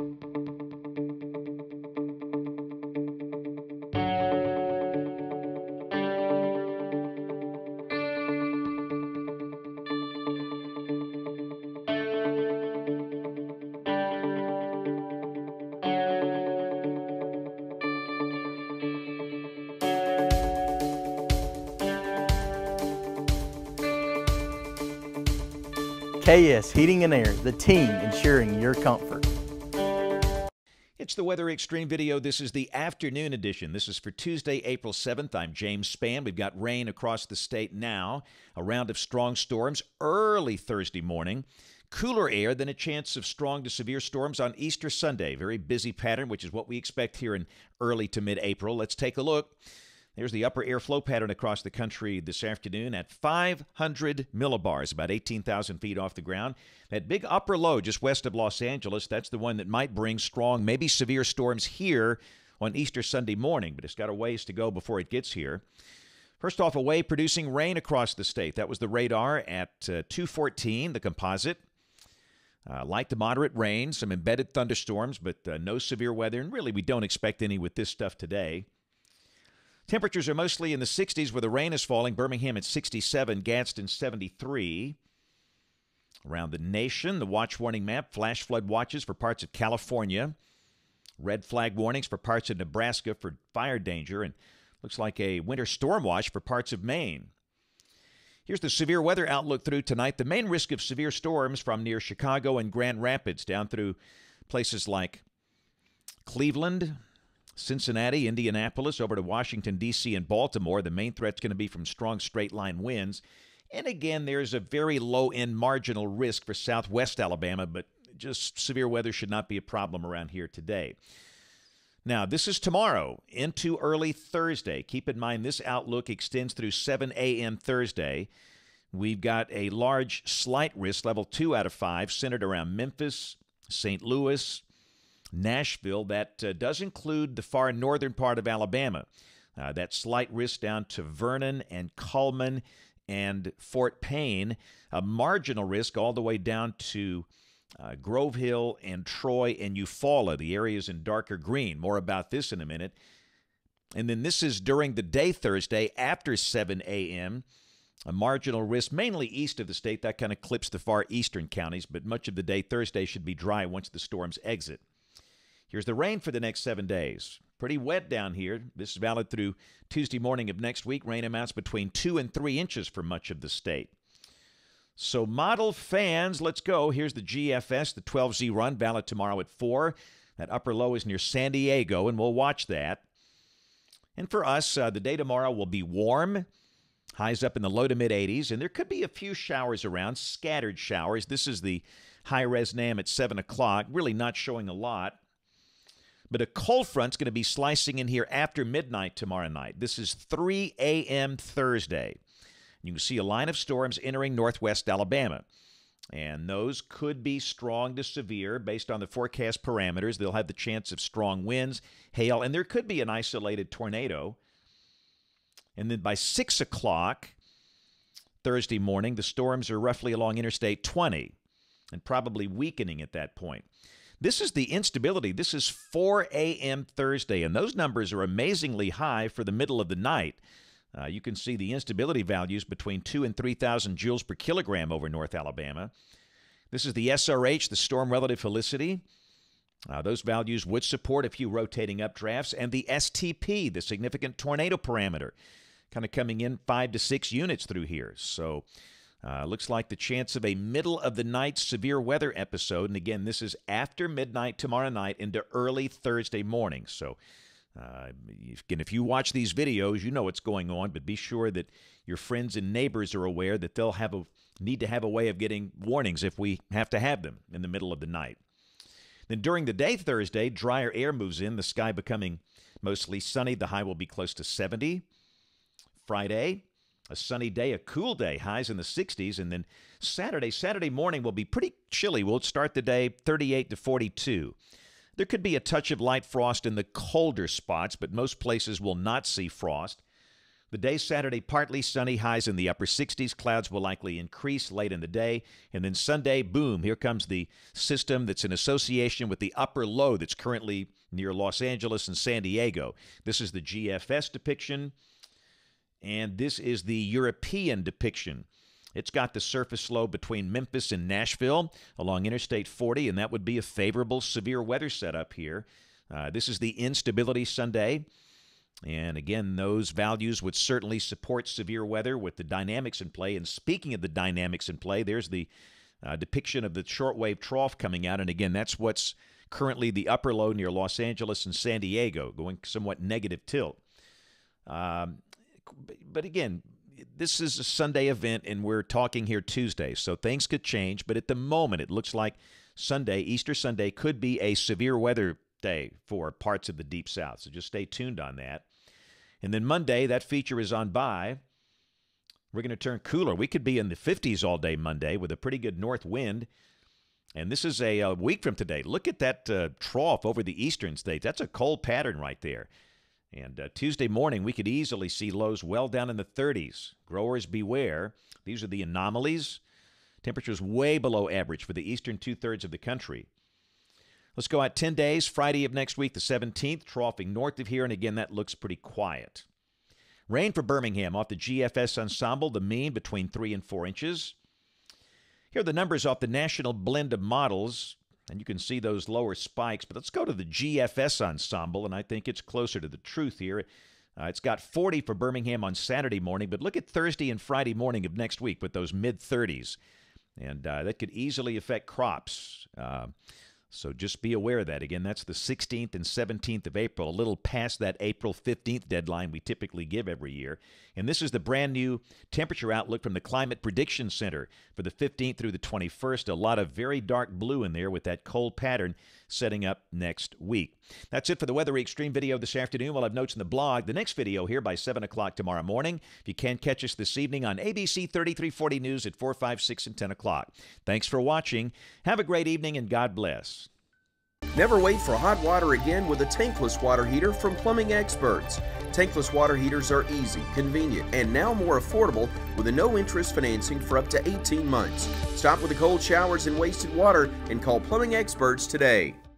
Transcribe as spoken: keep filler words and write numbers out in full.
K S Heating and Air, the team ensuring your comfort. It's the Weather Extreme video. This is the afternoon edition. This is for Tuesday, April seventh. I'm James Spann. We've got rain across the state now. A round of strong storms early Thursday morning. Cooler air, then a chance of strong to severe storms on Easter Sunday. Very busy pattern, which is what we expect here in early to mid-April. Let's take a look. There's the upper airflow pattern across the country this afternoon at five hundred millibars, about eighteen thousand feet off the ground. That big upper low just west of Los Angeles, that's the one that might bring strong, maybe severe storms here on Easter Sunday morning, but it's got a ways to go before it gets here. First off, a wave producing rain across the state. That was the radar at uh, two fourteen, the composite. Uh, light to moderate rain, some embedded thunderstorms, but uh, no severe weather, and really we don't expect any with this stuff today. Temperatures are mostly in the sixties where the rain is falling. Birmingham at sixty-seven, Gadsden seventy-three. Around the nation, the watch warning map, flash flood watches for parts of California. Red flag warnings for parts of Nebraska for fire danger. And looks like a winter storm watch for parts of Maine. Here's the severe weather outlook through tonight. The main risk of severe storms from near Chicago and Grand Rapids down through places like Cleveland, Cincinnati, Indianapolis, over to Washington, D C, and Baltimore. The main threat's going to be from strong straight-line winds. And again, there's a very low-end marginal risk for southwest Alabama, but just severe weather should not be a problem around here today. Now, this is tomorrow into early Thursday. Keep in mind this outlook extends through seven A M Thursday. We've got a large slight risk, level two out of five, centered around Memphis, Saint Louis, Nashville. That uh, does include the far northern part of Alabama. Uh, that slight risk down to Vernon and Cullman and Fort Payne. A marginal risk all the way down to uh, Grove Hill and Troy and Eufaula. The areas in darker green. More about this in a minute. And then this is during the day Thursday after seven A M A marginal risk, mainly east of the state. That kind of clips the far eastern counties, but much of the day Thursday should be dry once the storms exit. Here's the rain for the next seven days. Pretty wet down here. This is valid through Tuesday morning of next week. Rain amounts between two and three inches for much of the state. So model fans, let's go. Here's the G F S, the twelve Z run, valid tomorrow at four. That upper low is near San Diego, and we'll watch that. And for us, uh, the day tomorrow will be warm. Highs up in the low to mid eighties, and there could be a few showers around, scattered showers. This is the high-res NAM at seven o'clock, really not showing a lot. But a cold front's going to be slicing in here after midnight tomorrow night. This is three A M Thursday. You can see a line of storms entering northwest Alabama. And those could be strong to severe based on the forecast parameters. They'll have the chance of strong winds, hail, and there could be an isolated tornado. And then by six o'clock Thursday morning, the storms are roughly along Interstate twenty and probably weakening at that point. This is the instability. This is four A M Thursday, and those numbers are amazingly high for the middle of the night. Uh, you can see the instability values between two and three thousand joules per kilogram over North Alabama. This is the S R H, the storm relative helicity. Uh, those values would support a few rotating updrafts. And the S T P, the significant tornado parameter, kind of coming in five to six units through here. So Uh, looks like the chance of a middle-of-the-night severe weather episode. And again, this is after midnight tomorrow night into early Thursday morning. So, uh, again, if you watch these videos, you know what's going on. But be sure that your friends and neighbors are aware that they'll have a, need to have a way of getting warnings if we have to have them in the middle of the night. Then during the day Thursday, drier air moves in, the sky becoming mostly sunny. The high will be close to seventy. Friday, a sunny day, a cool day, highs in the sixties. And then Saturday, Saturday morning will be pretty chilly. We'll start the day thirty-eight to forty-two. There could be a touch of light frost in the colder spots, but most places will not see frost. The day Saturday, partly sunny, highs in the upper sixties. Clouds will likely increase late in the day. And then Sunday, boom, here comes the system that's in association with the upper low that's currently near Los Angeles and San Diego. This is the G F S depiction, and this is the European depiction. It's got the surface low between Memphis and Nashville along Interstate forty, and that would be a favorable severe weather setup here. Uh, this is the instability Sunday. And again, those values would certainly support severe weather with the dynamics in play. And speaking of the dynamics in play, there's the uh, depiction of the shortwave trough coming out. And again, that's what's currently the upper low near Los Angeles and San Diego, going somewhat negative tilt. Um, but again, this is a Sunday event, and we're talking here Tuesday, so things could change. But at the moment, it looks like Sunday, Easter Sunday, could be a severe weather day for parts of the Deep South. So just stay tuned on that. And then Monday, that feature is on by. We're going to turn cooler. We could be in the fifties all day Monday with a pretty good north wind. And this is a, a week from today. Look at that uh, trough over the eastern states. That's a cold pattern right there. And uh, Tuesday morning, we could easily see lows well down in the thirties. Growers beware. These are the anomalies. Temperatures way below average for the eastern two-thirds of the country. Let's go out ten days. Friday of next week, the seventeenth, troughing north of here. And again, that looks pretty quiet. Rain for Birmingham off the G F S ensemble, the mean between three and four inches. Here are the numbers off the national blend of models. And you can see those lower spikes. But let's go to the G F S ensemble, and I think it's closer to the truth here. Uh, it's got forty for Birmingham on Saturday morning, but look at Thursday and Friday morning of next week with those mid thirties. And uh, that could easily affect crops. Uh, so just be aware of that. Again, that's the sixteenth and seventeenth of April, a little past that April fifteenth deadline we typically give every year. And this is the brand new temperature outlook from the Climate Prediction Center for the fifteenth through the twenty-first. A lot of very dark blue in there with that cold pattern setting up next week. That's it for the Weather Extreme video this afternoon. We'll have notes in the blog. The next video here by seven o'clock tomorrow morning. If you can't catch us this evening on A B C thirty-three forty News at four, five, six, and ten o'clock. Thanks for watching. Have a great evening, and God bless. Never wait for hot water again with a tankless water heater from Plumbing Experts. Tankless water heaters are easy, convenient, and now more affordable with a no-interest financing for up to eighteen months. Stop with the cold showers and wasted water and call Plumbing Experts today.